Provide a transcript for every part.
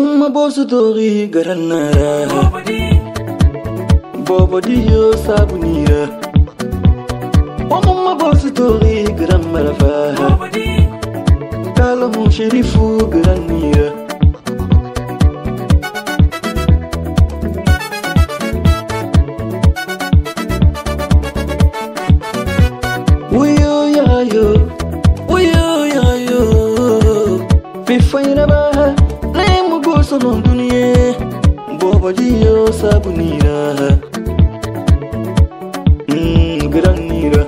mumma bosu dori garanara. Bobodi yo sabuniya. O mumma bosu dori garanara fa. Kala mon sherifu garaniya. Uyo ya yo, uyo ya yo. Befire ba. Salon dunia, Bobodi yo sabunira, granira.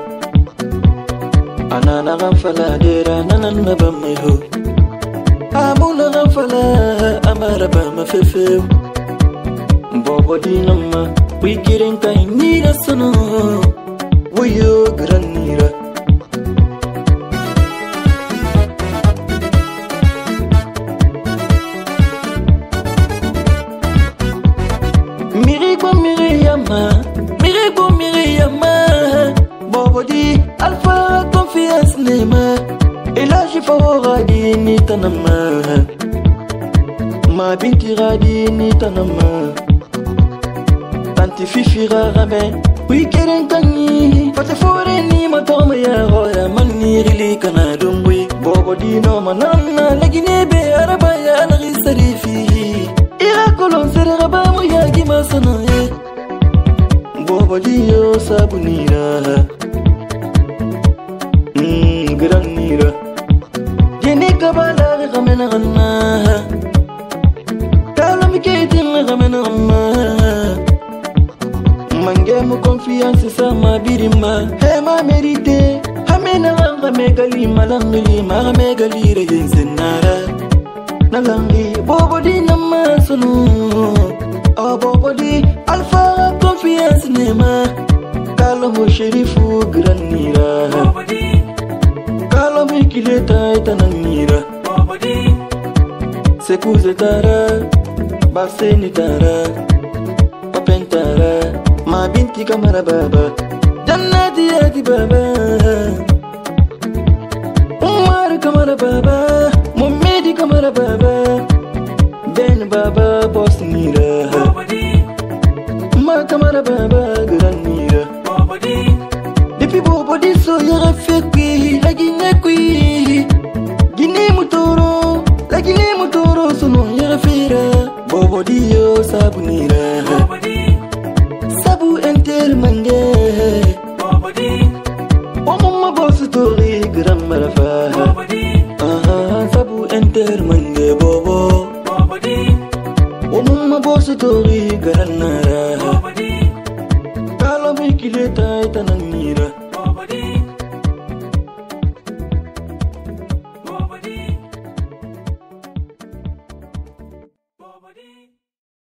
Anana gamfala dera nanana bamho, abuna gamfala amara bamfefeu. Bobodi nama, we kiring tainira salon, we yo granira. Mirigo Miriama, Bobodi, Alpha, confiance Nema, et là j'ai favoradi ni tanama, ma binti radi ni tanama, tanti fifira ramen, oui keren tani, pate fore ni matoma ya roya mani rili kanadum oui, Bobodi no manana, la Guinée be araba ya nari sarifi, ira kolon seraba moya gima sana. Bobodi yo sabunira, granira. Geni kabala gamena gana, kalam keitin gamena gana. Mange mo confiance sama birima, hema merite. Hamena gamena galima langilima gamegalire yenzenara. Nalangi Bobodi namasunu. Oh Bobodi Alpha confiance nema Kalomo sherifu granira Bobodi Kalomo ikileta itananira Bobodi Sekuze tara Baseni tara Papen tara Mabinti kamara baba Jannati yati baba Umar kamara baba Mumedi kamara baba Ben baba bosnira Kamara baba granira Bobodi Depuis Bobodi so yara fekwi La Guinée kwi La Guinée mutoro Sonon yara fira Bobodi yo sabunira Bobodi Sabu enter mange Bobodi Omoma bosu tori gran marafa Bobodi Sabu enter mange bobo Bobodi Omoma bosu tori gran marafa Bobodi Kilo taita na mira.